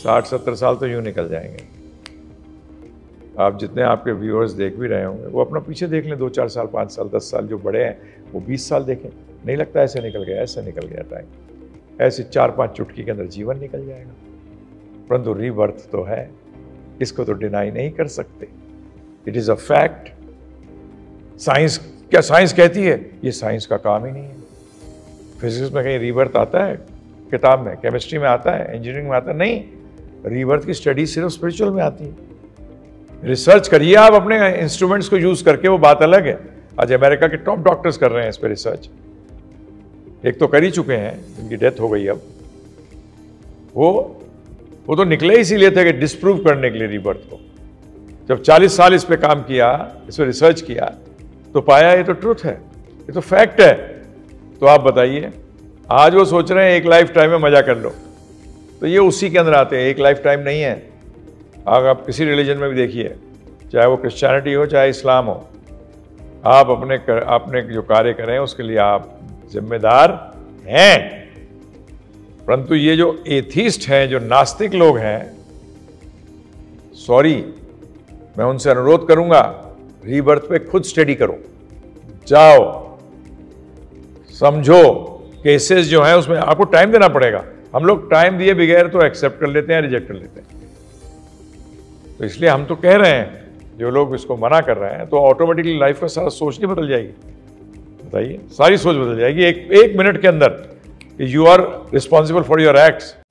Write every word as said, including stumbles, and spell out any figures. साठ सत्तर साल तो यूँ निकल जाएंगे। आप जितने आपके व्यूअर्स देख भी रहे होंगे वो अपना पीछे देख लें, दो चार साल, पाँच साल, दस साल, जो बड़े हैं वो बीस साल देखें, नहीं लगता ऐसे निकल गया, ऐसे निकल गया टाइम, ऐसे चार पांच चुटकी के अंदर जीवन निकल जाएगा। परंतु रीबर्थ तो है, इसको तो डिनाई नहीं कर सकते। It is a fact. Science, क्या साइंस कहती है? ये साइंस का काम ही नहीं है। फिजिक्स में कहीं रीबर्थ आता है? किताब में, केमिस्ट्री में आता है, इंजीनियरिंग में आता है? नहीं, रीबर्थ की स्टडी सिर्फ स्पिरिचुअल में आती है। रिसर्च करिए आप अपने इंस्ट्रूमेंट्स को यूज़ करके, वो बात अलग है। आज अमेरिका के टॉप डॉक्टर्स कर रहे हैं इस पर रिसर्च। एक तो कर ही चुके हैं, उनकी डेथ हो गई। अब वो वो तो निकले इसीलिए थे कि डिस्प्रूव करने के लिए रीबर्थ को। जब चालीस साल इस पे काम किया, इस पर रिसर्च किया, तो पाया ये तो ट्रूथ है, ये तो फैक्ट है। तो आप बताइए, आज वो सोच रहे हैं एक लाइफ टाइम में मजा कर लो, तो ये उसी के अंदर आते हैं। एक लाइफ टाइम नहीं है। अगर आप किसी रिलीजन में भी देखिए, चाहे वो क्रिश्चियनिटी हो चाहे इस्लाम हो, आप अपने कर, अपने जो कार्य करें उसके लिए आप जिम्मेदार हैं। परंतु ये जो एथीस्ट हैं, जो नास्तिक लोग हैं, सॉरी, मैं उनसे अनुरोध करूंगा, रीबर्थ पे खुद स्टडी करो, जाओ, समझो। केसेस जो हैं उसमें आपको टाइम देना पड़ेगा। हम लोग टाइम दिए बगैर तो एक्सेप्ट कर लेते हैं, रिजेक्ट कर लेते हैं। तो इसलिए हम तो कह रहे हैं, जो लोग इसको मना कर रहे हैं, तो ऑटोमेटिकली लाइफ का सारा सोच नहीं बदल जाएगी, बताइए, सारी सोच बदल जाएगी एक एक मिनट के अंदर। You are responsible for your acts.